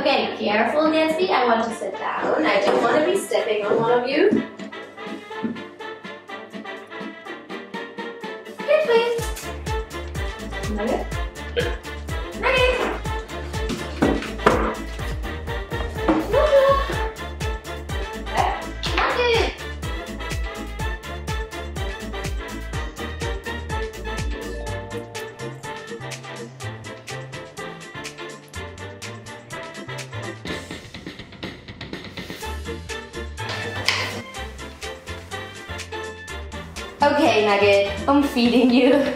Okay, careful, Gatsby. I want to sit down. I don't want to be stepping on one of you. Gatsby. Nugget. Nugget. Okay, Nugget, I'm feeding you.